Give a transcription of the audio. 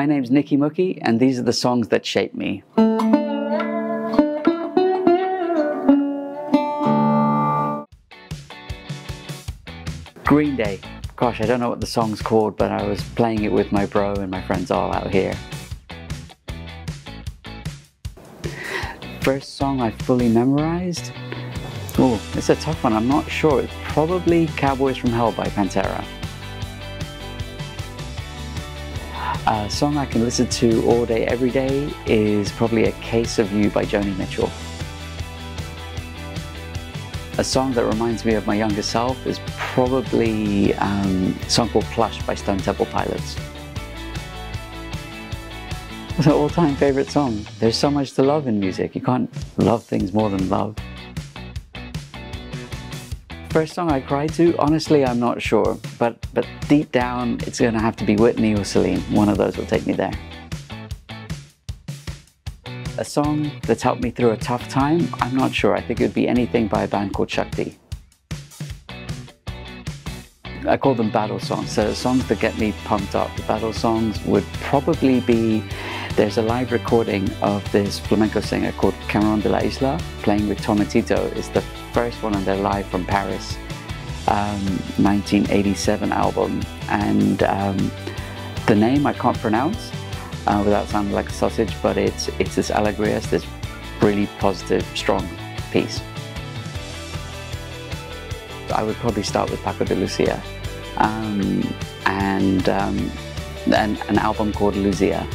My name's Niki Mukhi, and these are the songs that shape me. Green Day. Gosh, I don't know what the song's called, but I was playing it with my bro and my friends all out here. First song I fully memorized? Oh, it's a tough one, I'm not sure. It's probably Cowboys from Hell by Pantera. A song I can listen to all day, every day is probably A Case of You by Joni Mitchell. A song that reminds me of my younger self is probably a song called Plush by Stone Temple Pilots. It's an all-time favorite song. There's so much to love in music. You can't love things more than love. First song I cried to? Honestly, I'm not sure. But deep down, it's going to have to be Whitney or Celine. One of those will take me there. A song that's helped me through a tough time? I'm not sure. I think it would be anything by a band called Shakti. I call them battle songs, so songs that get me pumped up. The battle songs would probably be, there's a live recording of this flamenco singer called Camarón de la Isla playing with Tomatito. It's the first one on their Live from Paris 1987 album, and the name I can't pronounce without sounding like a sausage, but it's this alegría, it's this really positive, strong piece. I would probably start with Paco de Lucia and an album called Lucia.